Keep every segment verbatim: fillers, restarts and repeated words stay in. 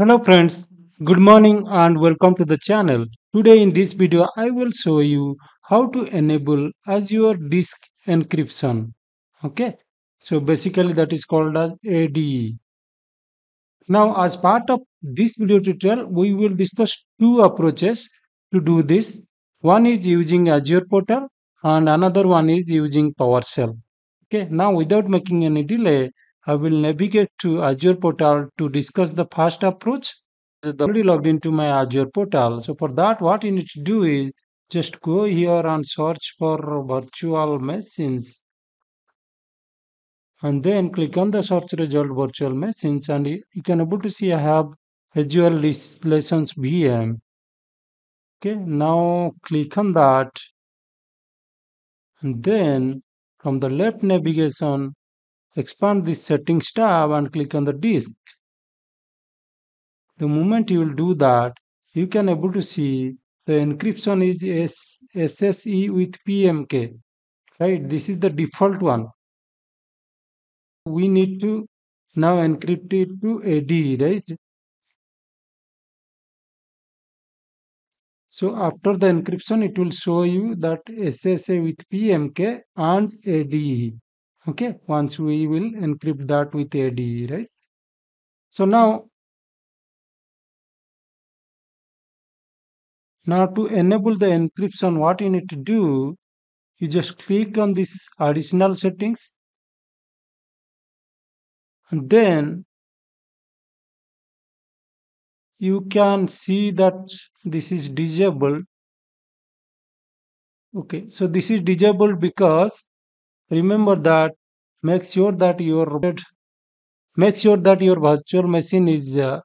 Hello friends, good morning and welcome to the channel. Today in this video I will show you how to enable Azure Disk Encryption. Okay, so basically that is called as A D E. Now as part of this video tutorial we will discuss two approaches to do this. One is using Azure Portal and another one is using PowerShell. Okay, now without making any delay, I will navigate to Azure Portal to discuss the first approach. I already logged into my Azure Portal. So for that, what you need to do is just go here and search for virtual machines. And then click on the search result virtual machines. And you can able to see I have Azure Lessons V M. Okay, now click on that. And then from the left navigation, expand this settings tab and click on the disk. The moment you will do that, you can able to see the encryption is S S E with P M K, right? This is the default one. We need to now encrypt it to A D E, right? So after the encryption, it will show you that S S E with P M K and A D E. Okay, once we will encrypt that with A D E, right? So now, now to enable the encryption, what you need to do, you just click on this additional settings. And then you can see that this is disabled. Okay, so this is disabled because remember that make sure that your make sure that your virtual machine is uh,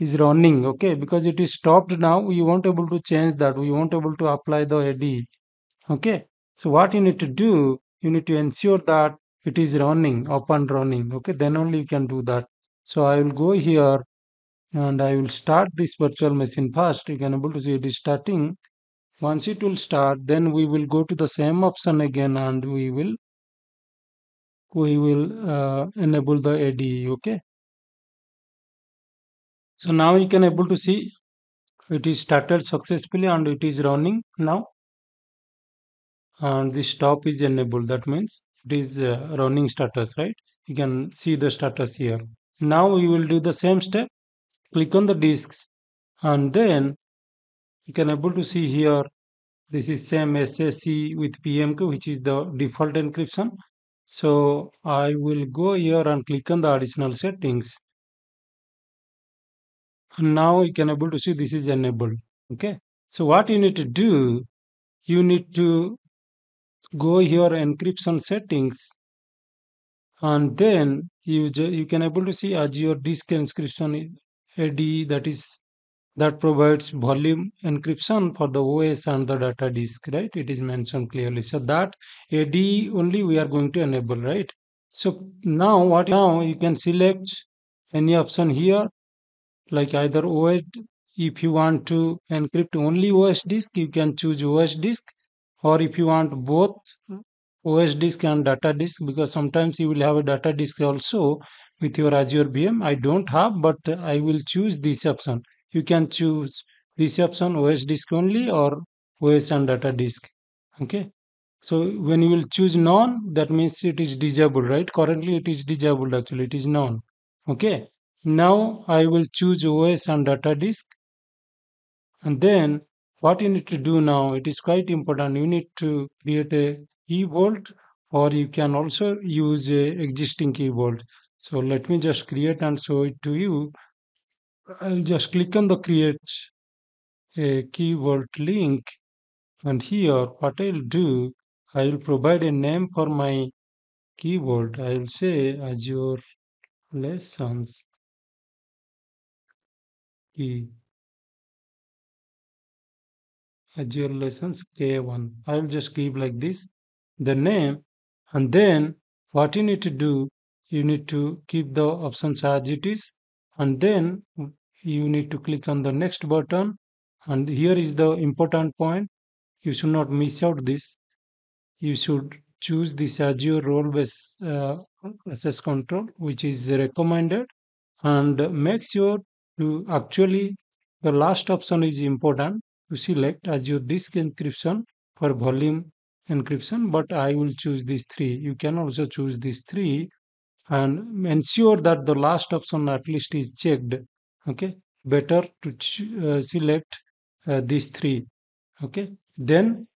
is running, okay, because it is stopped now. We won't able to change that. We won't able to apply the A D E. Okay, so what you need to do, you need to ensure that it is running, up and running. Okay, then only you can do that. So I will go here and I will start this virtual machine first. You can able to see it is starting. Once it will start, then we will go to the same option again and we will we will uh, enable the A D E, okay? So now you can able to see it is started successfully and it is running now. And the stop is enabled, that means it is uh, running status, right? You can see the status here. Now we will do the same step, click on the disks and then you can able to see here, this is same S S E with P M K, which is the default encryption. So I will go here and click on the additional settings. And now you can able to see this is enabled. Okay. So what you need to do, you need to go here encryption settings. And then you, you can able to see Azure Disk Encryption A D E, that is that provides volume encryption for the O S and the data disk, right? It is mentioned clearly. So that A D E only we are going to enable, right? So now what now you can select any option here, like either O S. If you want to encrypt only O S disk, you can choose O S disk, or if you want both O S disk and data disk, because sometimes you will have a data disk also with your Azure V M. I don't have, but I will choose this option. You can choose this option O S disk only or O S and data disk. Okay. So when you will choose none, that means it is disabled, right? Currently it is disabled actually, it is none. Okay. Now I will choose O S and data disk. And then what you need to do now, it is quite important. You need to create a key vault or you can also use a existing key vault. So let me just create and show it to you. I'll just click on the create a key vault link and here what I'll do, I'll provide a name for my key vault. I'll say Azure Lessons Key, Azure Lessons K one. I'll just give like this the name and then what you need to do, you need to keep the options as it is and then you need to click on the next button and here is the important point. You should not miss out this. You should choose this Azure role-based uh, access control, which is recommended, and make sure to actually the last option is important to select Azure Disk Encryption for volume encryption, but I will choose these three. You can also choose these three and ensure that the last option at least is checked. Okay, better to uh, select uh, these three. Okay, then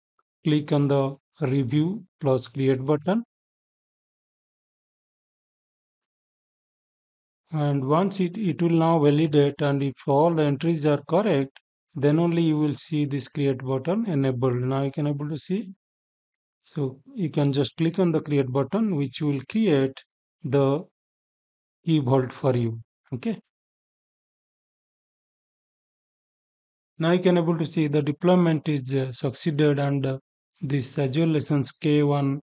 click on the review plus create button, and once it it will now validate, and if all entries are correct, then only you will see this create button enabled. Now you can able to see, so you can just click on the create button, which will create the key vault for you. Okay, now you can able to see the deployment is uh, succeeded, and uh, this Azure Lessons K one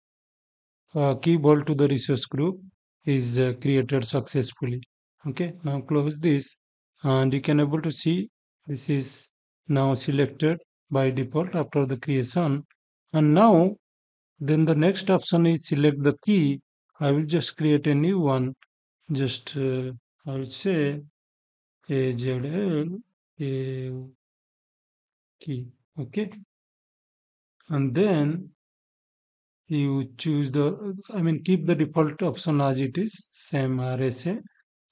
uh, key vault to the resource group is uh, created successfully. Okay, now close this, and you can able to see this is now selected by default after the creation. And now then the next option is select the key. I will just create a new one. Just uh, I will say A Z L Key. Okay, and then you choose the, I mean keep the default option as it is, same R S A,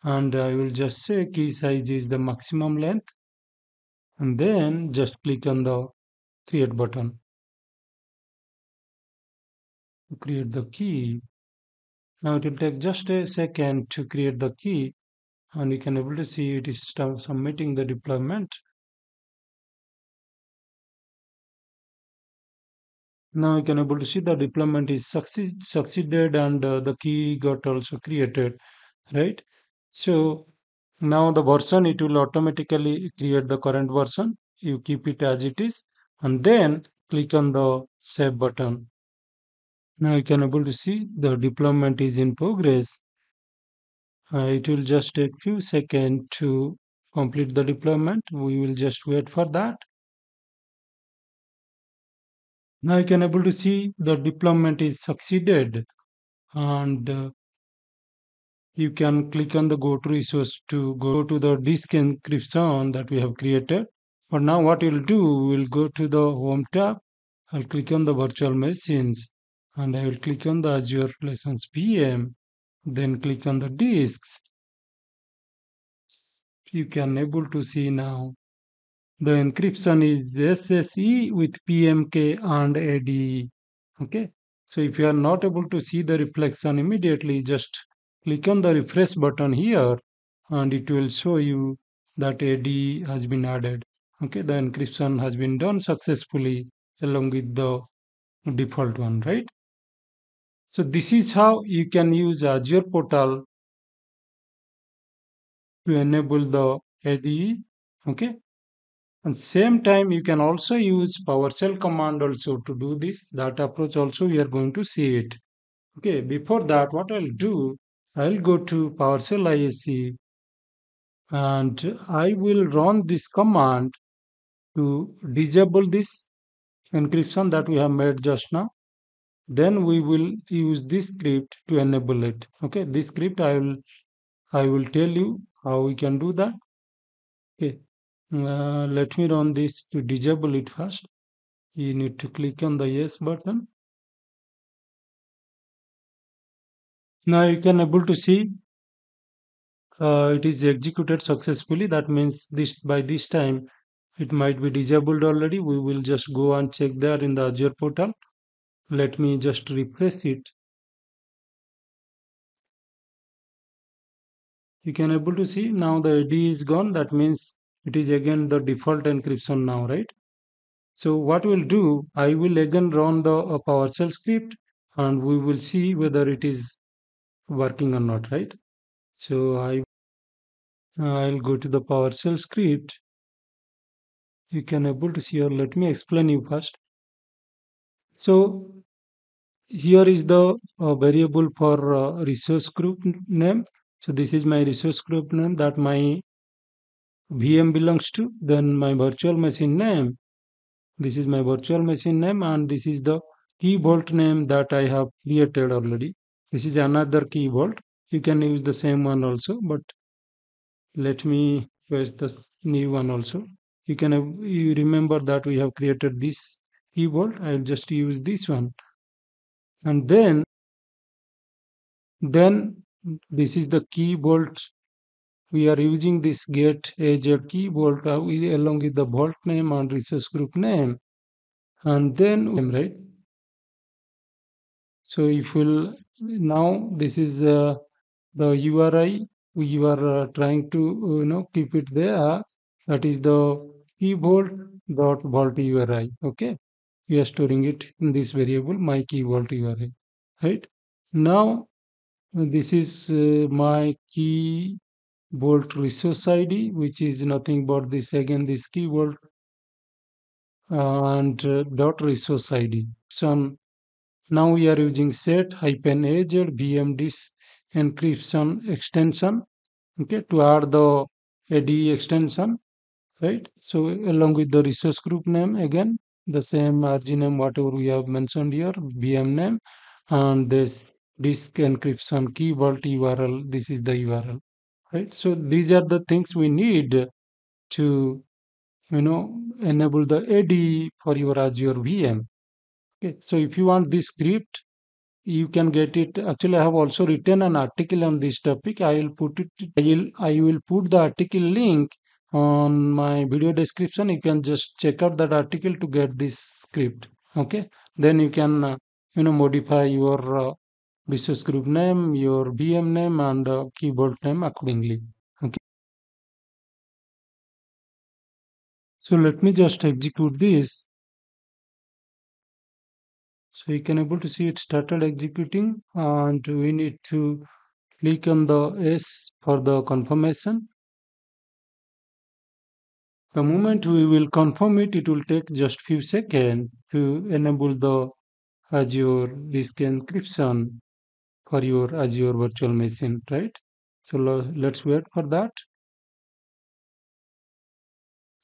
and I will just say key size is the maximum length, and then just click on the create button to create the key. Now it will take just a second to create the key, and you can able to see it is submitting the deployment. Now you can able to see the deployment is succeed, succeeded, and uh, the key got also created, right? So now the version, it will automatically create the current version. You keep it as it is, and then click on the save button. Now you can able to see the deployment is in progress. Uh, it will just take few seconds to complete the deployment. We will just wait for that. Now you can able to see the deployment is succeeded, and uh, you can click on the go to resource to go to the disk encryption that we have created. But now what you will do, we will go to the home tab. I will click on the virtual machines, and I will click on the Azure Lessons V M, then click on the disks. You can able to see now the encryption is S S E with P M K and A D E. Okay, so if you are not able to see the reflection immediately, just click on the refresh button here, and it will show you that A D E has been added. Okay, the encryption has been done successfully along with the default one, right? So this is how you can use Azure Portal to enable the A D E. Okay, and same time you can also use PowerShell command also to do this. That approach also we are going to see it. Okay, before that, what I'll do, I'll go to PowerShell I S E, and I will run this command to disable this encryption that we have made just now. Then we will use this script to enable it. Okay, this script I will I will tell you how we can do that. Okay. Uh, let me run this to disable it first. You need to click on the yes button. Now you can able to see uh, it is executed successfully. That means this by this time it might be disabled already. We will just go and check there in the Azure portal. Let me just refresh it. You can able to see now the A D E is gone. That means it is again the default encryption now, right? So what we'll do, I will again run the uh, PowerShell script, and we will see whether it is working or not, right? So I I'll go to the PowerShell script. You can able to see here. Let me explain you first. So here is the uh, variable for uh, resource group name. So this is my resource group name that my V M belongs to, then my virtual machine name. This is my virtual machine name, and this is the key vault name that I have created already. This is another key vault. You can use the same one also, but let me fetch the new one also. You can have, you remember that we have created this keyboard. I will just use this one, and then then this is the key vault. We are using this get A Z L key vault uh, along with the vault name and resource group name, and then right. So if we'll now this is uh, the U R I we are uh, trying to you know keep it there. That is the key vault dot vault U R I. Okay, we are storing it in this variable my key vault U R I. Right now, this is uh, my key vault resource I D, which is nothing but this again this key vault and uh, dot resource I D. So now we are using set hyphen Azure V M disk encryption extension. Okay, to add the A D E extension. Right, so along with the resource group name, again the same R G name whatever we have mentioned here, V M name, and this disk encryption key vault U R L. This is the U R L, right? So these are the things we need to you know enable the A D E for your Azure V M. Okay, so if you want this script, you can get it. Actually, I have also written an article on this topic. I will put it. I will. I will put the article link on my video description. You can just check out that article to get this script. Okay, then you can uh, you know modify your uh, resource group name, your V M name, and uh, key vault name accordingly. Okay. So let me just execute this. So you can able to see it started executing, and we need to click on the S for the confirmation. The moment we will confirm it, it will take just few seconds to enable the Azure Disk Encryption for your Azure virtual machine, right? So let's wait for that.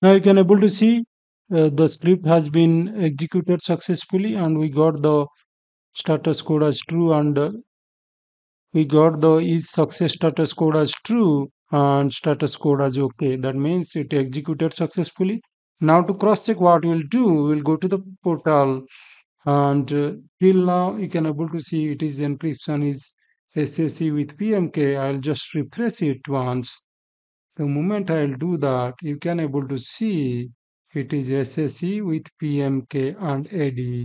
Now you can able to see Uh, the script has been executed successfully, and we got the status code as true, and uh, we got the is success status code as true and status code as okay. That means it executed successfully. Now to cross check what we will do, we will go to the portal, and uh, till now you can able to see it is encryption is S S E with P M K. I will just refresh it once. The moment I will do that, you can able to see it is S S E with P M K and A D E.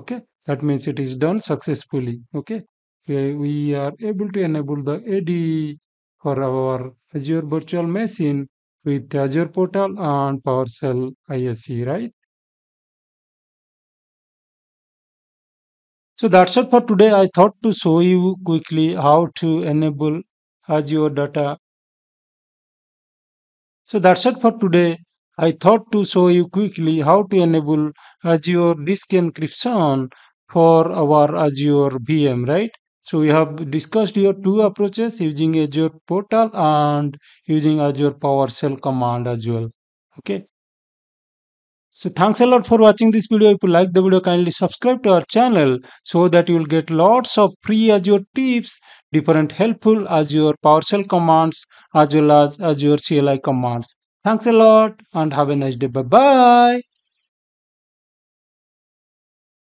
Okay, that means it is done successfully. Okay, we are able to enable the A D E for our Azure virtual machine with Azure Portal and PowerShell I S E, right? So that's it for today. I thought to show you quickly how to enable Azure data. So that's it for today. I thought to show you quickly how to enable Azure Disk Encryption for our Azure V M, right? So we have discussed here two approaches, using Azure Portal and using Azure PowerShell command as well. Okay. So thanks a lot for watching this video. If you like the video, kindly subscribe to our channel so that you will get lots of free Azure tips, different helpful Azure PowerShell commands as well as Azure C L I commands. Thanks a lot and have a nice day. Bye-bye.